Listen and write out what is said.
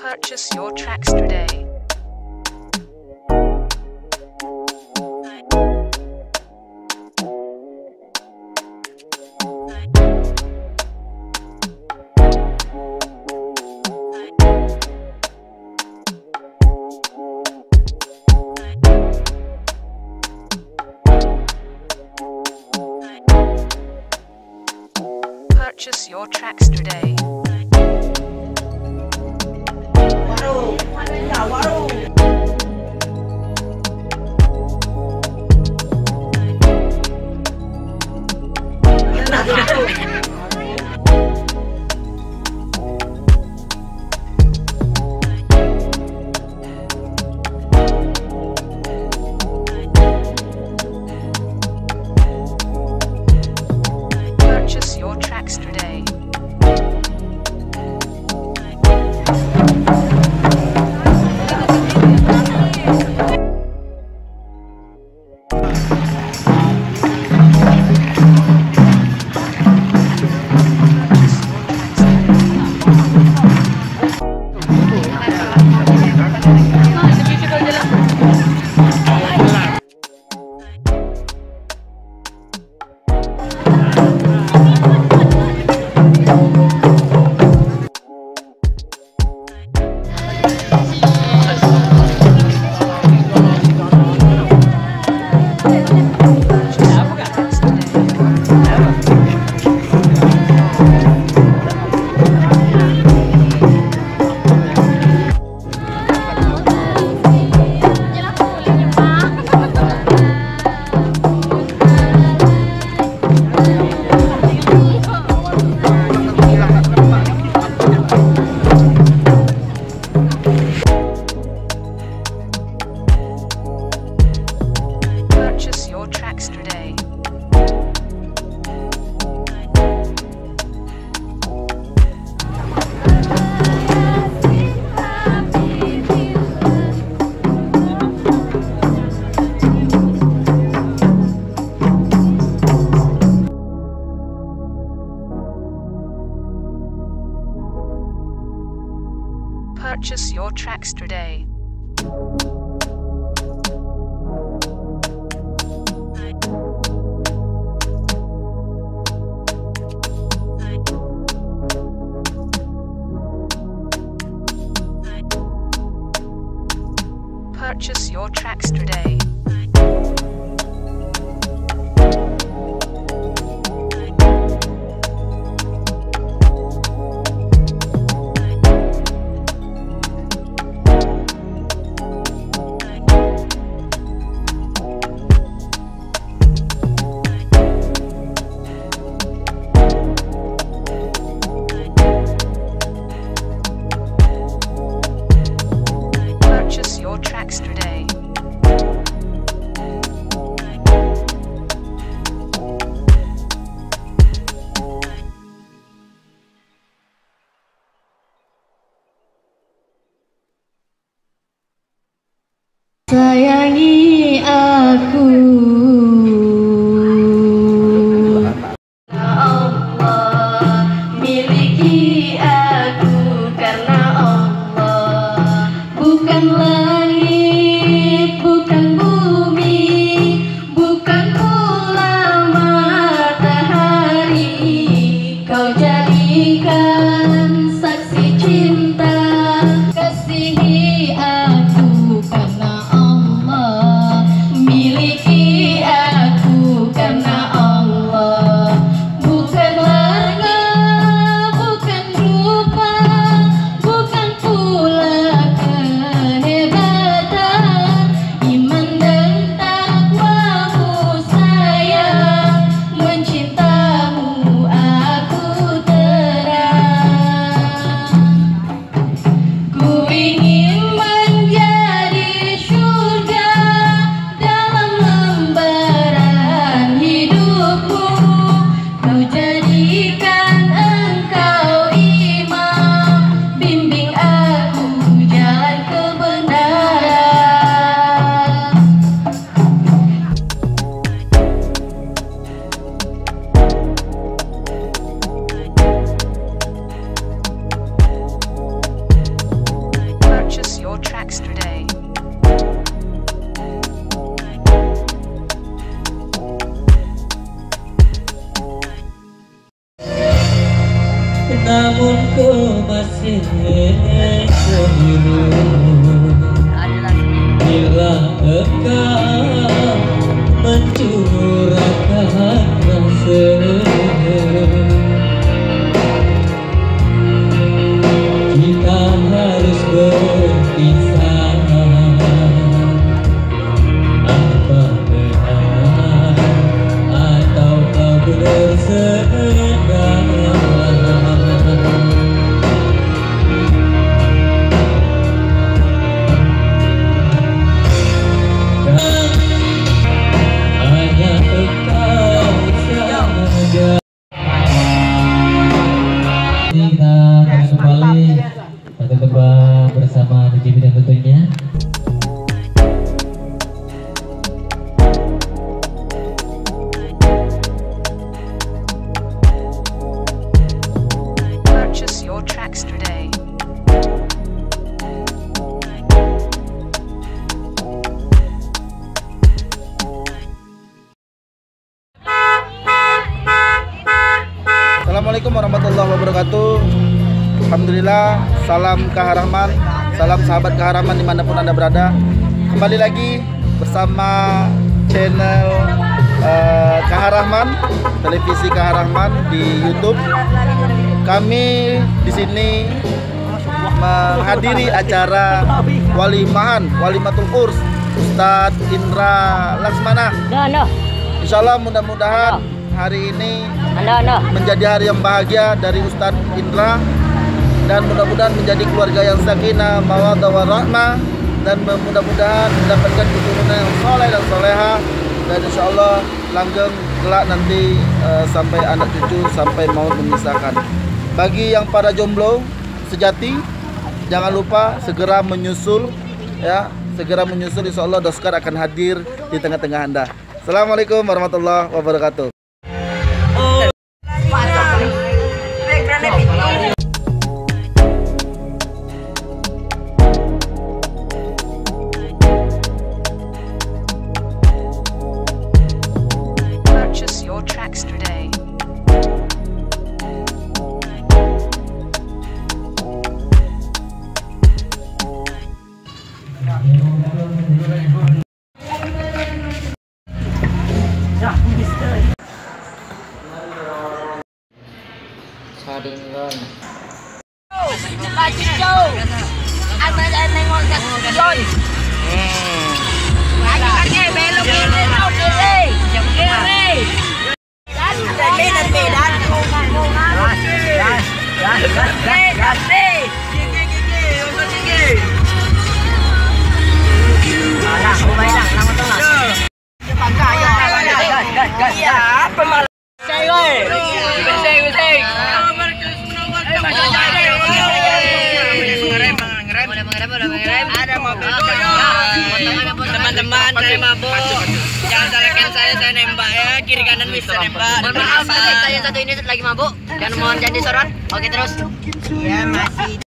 Purchase your tracks today. Purchase your tracks today. Purchase your tracks today. Purchase your tracks today. Sayangi aku. your tracks today. Namun ku masih keliru bila engkau mencurahkan rasa. Assalamualaikum warahmatullahi wabarakatuh. Alhamdulillah, salam Kahar Rahman, salam sahabat Kahar Rahman dimanapun Anda berada. Kembali lagi bersama channel Kahar Rahman, televisi Kahar Rahman di YouTube. Kami di sini menghadiri acara Walimahan, Walimatul Kurs Ustadz Indra Lesmana. Insya Allah mudah-mudahan hari ini menjadi hari yang bahagia dari Ustadz Indra, dan mudah-mudahan menjadi keluarga yang sakinah, mawaddah warahmah, dan mudah-mudahan mendapatkan keturunan yang soleh dan soleha, dan insya Allah langgeng kelak nanti sampai anak cucu sampai maut memisahkan. Bagi yang para jomblo sejati, jangan lupa segera menyusul ya, segera menyusul, insya Allah Doskar akan hadir di tengah-tengah Anda. Assalamualaikum warahmatullahi wabarakatuh. Baju jauh, anak-anak nengok tak jauh. Baju pakai belok kiri, belok kiri, kiri. Dan nanti teman-teman, saya mabuk, jangan salahkan saya nembak ya, kiri kanan bisa nembak. Mohon maaf, saya satu ini lagi mabuk dan mohon jadi soran. Oke, terus ya masih